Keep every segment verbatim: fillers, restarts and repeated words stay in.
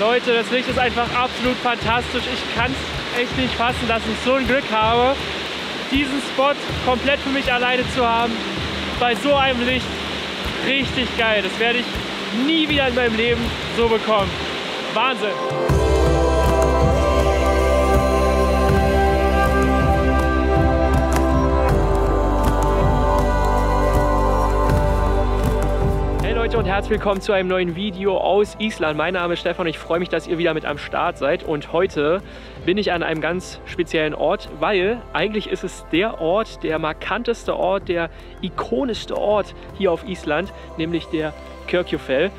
Leute, das Licht ist einfach absolut fantastisch. Ich kann es echt nicht fassen, dass ich so ein Glück habe, diesen Spot komplett für mich alleine zu haben. Bei so einem Licht richtig geil. Das werde ich nie wieder in meinem Leben so bekommen. Wahnsinn! Und herzlich willkommen zu einem neuen Video aus Island. Mein Name ist Stefan und ich freue mich, dass ihr wieder mit am Start seid. Und heute bin ich an einem ganz speziellen Ort, weil eigentlich ist es der Ort, der markanteste Ort, der ikonischste Ort hier auf Island, nämlich der Kirkjufell.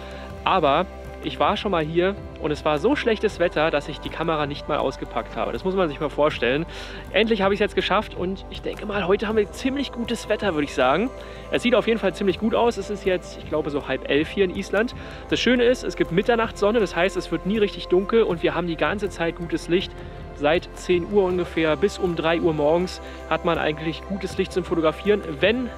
Aber ich war schon mal hier und es war so schlechtes Wetter, dass ich die Kamera nicht mal ausgepackt habe. Das muss man sich mal vorstellen. Endlich habe ich es jetzt geschafft und ich denke mal, heute haben wir ziemlich gutes Wetter, würde ich sagen. Es sieht auf jeden Fall ziemlich gut aus. Es ist jetzt, ich glaube, so halb elf hier in Island. Das Schöne ist, es gibt Mitternachtssonne, das heißt, es wird nie richtig dunkel und wir haben die ganze Zeit gutes Licht. Seit zehn Uhr ungefähr bis um drei Uhr morgens hat man eigentlich gutes Licht zum Fotografieren, wenn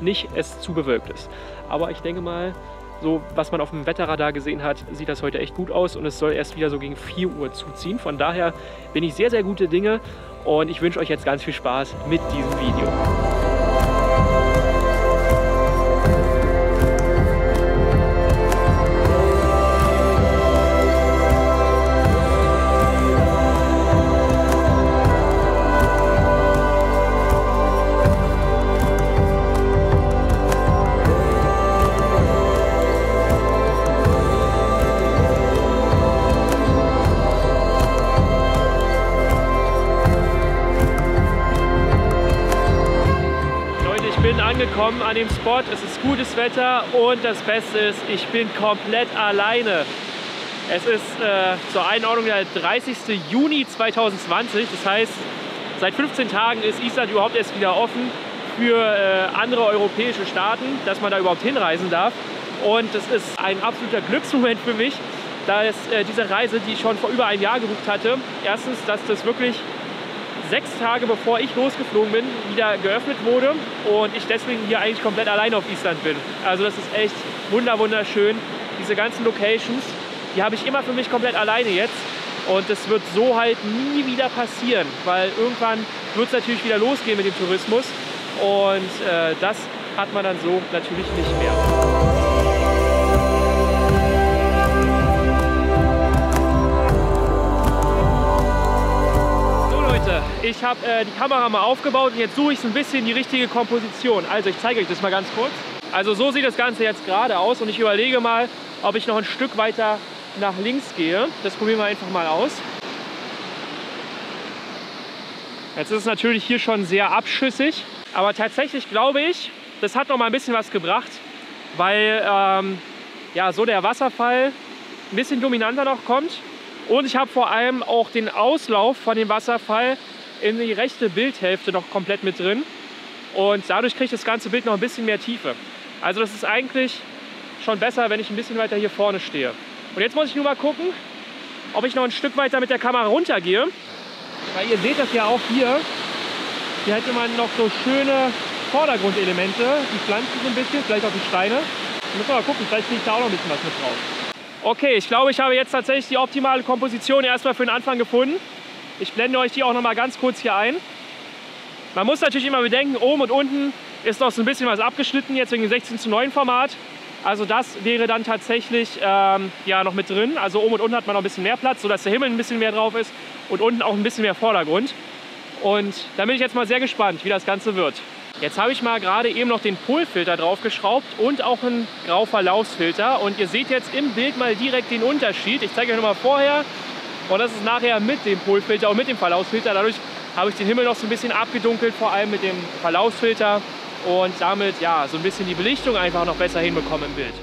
nicht es zu bewölkt ist. Aber ich denke mal, so, was man auf dem Wetterradar gesehen hat, sieht das heute echt gut aus und es soll erst wieder so gegen vier Uhr zuziehen. Von daher bin ich sehr, sehr gute Dinge und ich wünsche euch jetzt ganz viel Spaß mit diesem Video. Angekommen an dem Spot, es ist gutes Wetter und das Beste ist, ich bin komplett alleine. Es ist äh, zur Einordnung der dreißigste Juni zweitausendzwanzig, das heißt, seit fünfzehn Tagen ist Island überhaupt erst wieder offen für äh, andere europäische Staaten, dass man da überhaupt hinreisen darf. Und es ist ein absoluter Glücksmoment für mich, da es, äh, diese Reise, die ich schon vor über einem Jahr gebucht hatte, erstens, dass das wirklich sechs Tage bevor ich losgeflogen bin, wieder geöffnet wurde und ich deswegen hier eigentlich komplett alleine auf Island bin. Also das ist echt wunderschön. Diese ganzen Locations, die habe ich immer für mich komplett alleine jetzt und das wird so halt nie wieder passieren, weil irgendwann wird es natürlich wieder losgehen mit dem Tourismus und äh, das hat man dann so natürlich nicht mehr. Ich habe äh, die Kamera mal aufgebaut und jetzt suche ich so ein bisschen die richtige Komposition. Also ich zeige euch das mal ganz kurz. Also so sieht das Ganze jetzt gerade aus und ich überlege mal, ob ich noch ein Stück weiter nach links gehe. Das probieren wir einfach mal aus. Jetzt ist es natürlich hier schon sehr abschüssig, aber tatsächlich glaube ich, das hat noch mal ein bisschen was gebracht, weil ähm, ja, so der Wasserfall ein bisschen dominanter noch kommt. Und ich habe vor allem auch den Auslauf von dem Wasserfall in die rechte Bildhälfte noch komplett mit drin. Und dadurch kriegt das ganze Bild noch ein bisschen mehr Tiefe. Also das ist eigentlich schon besser, wenn ich ein bisschen weiter hier vorne stehe. Und jetzt muss ich nur mal gucken, ob ich noch ein Stück weiter mit der Kamera runtergehe. Weil ihr seht das ja auch hier. Hier hätte man noch so schöne Vordergrundelemente. Die Pflanzen so ein bisschen, vielleicht auch die Steine. Müssen wir mal gucken, vielleicht kriege ich da auch noch ein bisschen was mit drauf. Okay, ich glaube, ich habe jetzt tatsächlich die optimale Komposition erstmal für den Anfang gefunden. Ich blende euch die auch noch mal ganz kurz hier ein. Man muss natürlich immer bedenken, oben und unten ist noch so ein bisschen was abgeschnitten, jetzt wegen dem sechzehn zu neun Format. Also das wäre dann tatsächlich ähm, ja, noch mit drin. Also oben und unten hat man noch ein bisschen mehr Platz, sodass der Himmel ein bisschen mehr drauf ist und unten auch ein bisschen mehr Vordergrund. Und da bin ich jetzt mal sehr gespannt, wie das Ganze wird. Jetzt habe ich mal gerade eben noch den Polfilter draufgeschraubt und auch einen Grauverlaufsfilter. Und ihr seht jetzt im Bild mal direkt den Unterschied. Ich zeige euch nochmal vorher und das ist nachher mit dem Polfilter und mit dem Verlaufsfilter. Dadurch habe ich den Himmel noch so ein bisschen abgedunkelt, vor allem mit dem Verlaufsfilter. Und damit ja so ein bisschen die Belichtung einfach noch besser hinbekommen im Bild.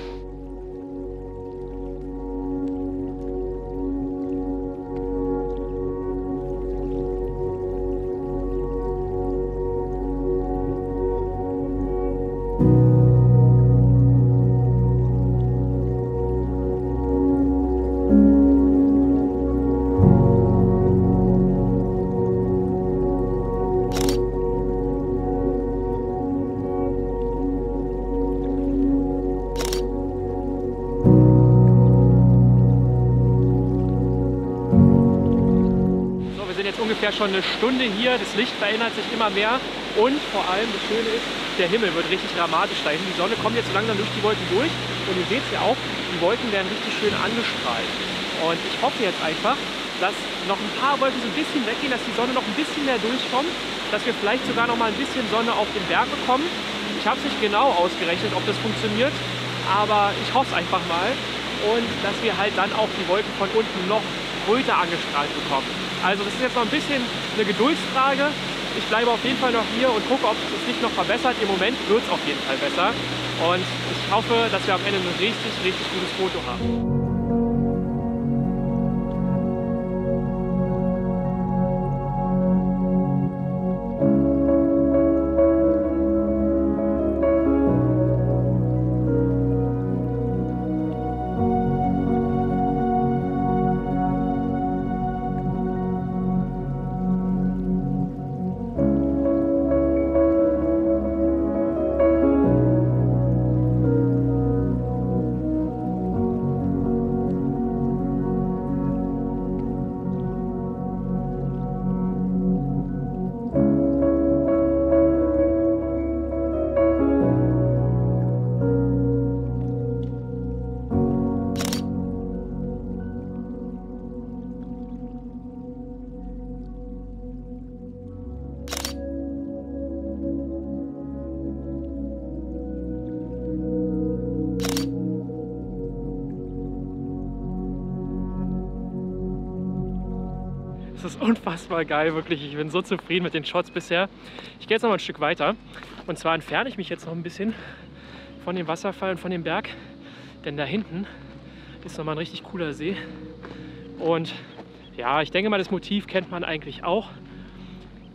bin jetzt ungefähr schon eine Stunde hier, das Licht verändert sich immer mehr und vor allem das Schöne ist, der Himmel wird richtig dramatisch dahin. Die Sonne kommt jetzt so langsam durch die Wolken durch und ihr seht es ja auch, die Wolken werden richtig schön angestrahlt. Und ich hoffe jetzt einfach, dass noch ein paar Wolken so ein bisschen weggehen, dass die Sonne noch ein bisschen mehr durchkommt, dass wir vielleicht sogar noch mal ein bisschen Sonne auf den Berg bekommen. Ich habe es nicht genau ausgerechnet, ob das funktioniert, aber ich hoffe es einfach mal. Und dass wir halt dann auch die Wolken von unten noch röter angestrahlt bekommen. Also das ist jetzt noch ein bisschen eine Geduldsfrage. Ich bleibe auf jeden Fall noch hier und gucke, ob es sich noch verbessert. Im Moment wird es auf jeden Fall besser. Und ich hoffe, dass wir am Ende ein richtig, richtig gutes Foto haben. Das ist unfassbar geil, wirklich. Ich bin so zufrieden mit den Shots bisher. Ich gehe jetzt noch mal ein Stück weiter. Und zwar entferne ich mich jetzt noch ein bisschen von dem Wasserfall und von dem Berg. Denn da hinten ist noch mal ein richtig cooler See. Und ja, ich denke mal, das Motiv kennt man eigentlich auch.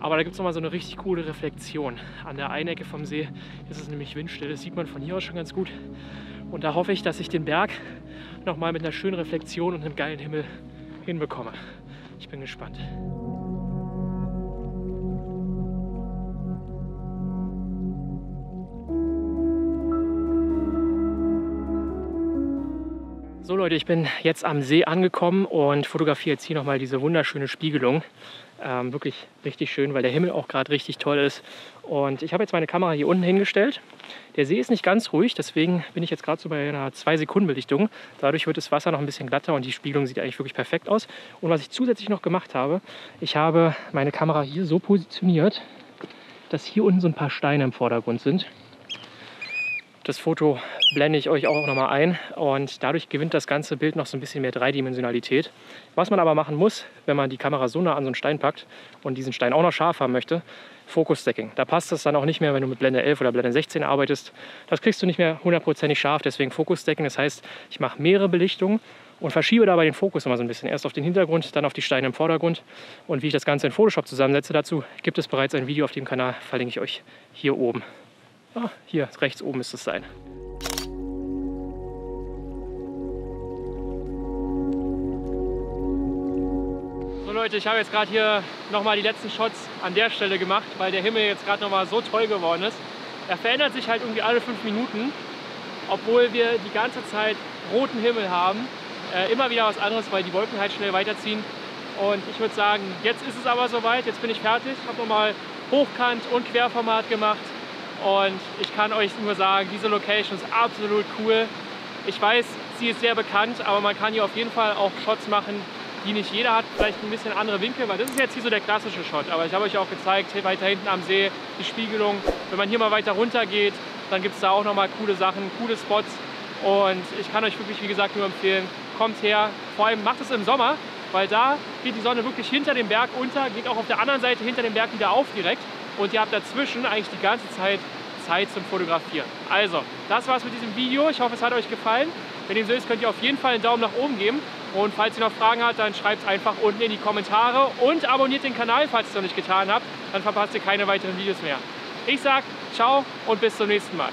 Aber da gibt es noch mal so eine richtig coole Reflexion. An der einen Ecke vom See ist es nämlich windstill. Das sieht man von hier aus schon ganz gut. Und da hoffe ich, dass ich den Berg noch mal mit einer schönen Reflexion und einem geilen Himmel hinbekomme. Ich bin gespannt. So Leute, ich bin jetzt am See angekommen und fotografiere jetzt hier nochmal diese wunderschöne Spiegelung. Ähm, wirklich richtig schön, weil der Himmel auch gerade richtig toll ist. Und ich habe jetzt meine Kamera hier unten hingestellt. Der See ist nicht ganz ruhig, deswegen bin ich jetzt gerade so bei einer zwei Sekunden Belichtung. Dadurch wird das Wasser noch ein bisschen glatter und die Spiegelung sieht eigentlich wirklich perfekt aus. Und was ich zusätzlich noch gemacht habe, ich habe meine Kamera hier so positioniert, dass hier unten so ein paar Steine im Vordergrund sind. Das Foto blende ich euch auch nochmal ein und dadurch gewinnt das ganze Bild noch so ein bisschen mehr Dreidimensionalität. Was man aber machen muss, wenn man die Kamera so nah an so einen Stein packt und diesen Stein auch noch scharf haben möchte, Fokus-Stacking. Da passt das dann auch nicht mehr, wenn du mit Blende elf oder Blende sechzehn arbeitest. Das kriegst du nicht mehr hundertprozentig scharf, deswegen Fokus-Stacking. Das heißt, ich mache mehrere Belichtungen und verschiebe dabei den Fokus immer so ein bisschen. Erst auf den Hintergrund, dann auf die Steine im Vordergrund. Und wie ich das Ganze in Photoshop zusammensetze, dazu gibt es bereits ein Video auf dem Kanal, verlinke ich euch hier oben. Ah, hier rechts oben müsste es sein. So Leute, ich habe jetzt gerade hier nochmal die letzten Shots an der Stelle gemacht, weil der Himmel jetzt gerade nochmal so toll geworden ist. Er verändert sich halt irgendwie alle fünf Minuten, obwohl wir die ganze Zeit roten Himmel haben. Äh, immer wieder was anderes, weil die Wolken halt schnell weiterziehen. Und ich würde sagen, jetzt ist es aber soweit, jetzt bin ich fertig. Ich habe nochmal Hochkant und Querformat gemacht. Und ich kann euch nur sagen, diese Location ist absolut cool. Ich weiß, sie ist sehr bekannt, aber man kann hier auf jeden Fall auch Shots machen, die nicht jeder hat. Vielleicht ein bisschen andere Winkel, weil das ist jetzt hier so der klassische Shot. Aber ich habe euch auch gezeigt, hier weiter hinten am See, die Spiegelung. Wenn man hier mal weiter runter geht, dann gibt es da auch nochmal coole Sachen, coole Spots. Und ich kann euch wirklich, wie gesagt, nur empfehlen, kommt her. Vor allem macht es im Sommer, weil da geht die Sonne wirklich hinter dem Berg unter, geht auch auf der anderen Seite hinter dem Berg wieder auf direkt. Und ihr habt dazwischen eigentlich die ganze Zeit Zeit zum Fotografieren. Also, das war's mit diesem Video. Ich hoffe, es hat euch gefallen. Wenn dem so ist, könnt ihr auf jeden Fall einen Daumen nach oben geben. Und falls ihr noch Fragen habt, dann schreibt es einfach unten in die Kommentare. Und abonniert den Kanal, falls ihr es noch nicht getan habt. Dann verpasst ihr keine weiteren Videos mehr. Ich sag ciao und bis zum nächsten Mal.